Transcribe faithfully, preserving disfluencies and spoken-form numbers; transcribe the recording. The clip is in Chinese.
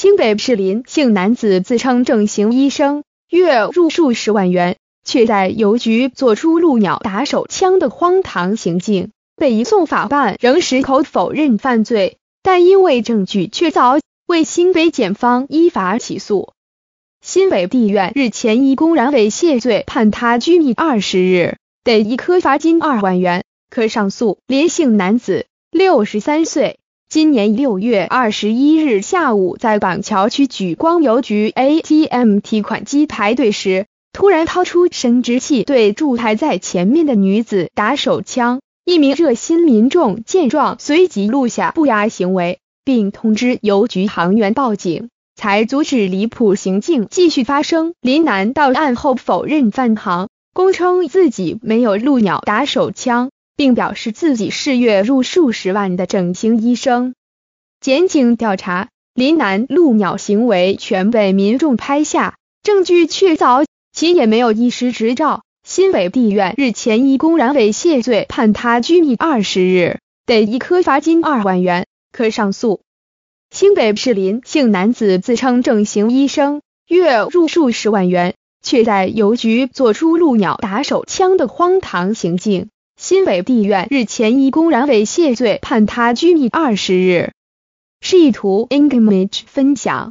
清北士林姓男子自称整形医生，月入数十万元，却在邮局做出“鹿鸟打手枪”的荒唐行径，被移送法办，仍矢口否认犯罪，但因为证据确凿，为新北检方依法起诉。新北地院日前以公然猥亵罪判他拘役二十日，得一科罚金二万元。可上诉。林姓男子，六十三岁，今年六月二十一日下午在板桥区莒光邮局 A T M 提款机排队时，突然掏出生殖器对驻排在前面的女子打手枪。一名热心民众见状，随即录下不雅行为，并通知邮局行员报警，才阻止离谱行径继续发生。林男到案后否认犯行，供称自己没有鹿鸟打手枪，并表示自己是月入数十万的整形医生。检警调查，林男鹿鸟行为全被民众拍下，证据确凿，其也没有医师执照。新北地院日前以公然猥亵罪判他拘役二十日，得一科罚金二万元，可上诉。新北士林姓男子自称整形医生，月入数十万元，却在邮局做出“鹿鸟打手枪”的荒唐行径。新北地院日前以公然猥亵罪判他拘役二十日。视图 Image 分享。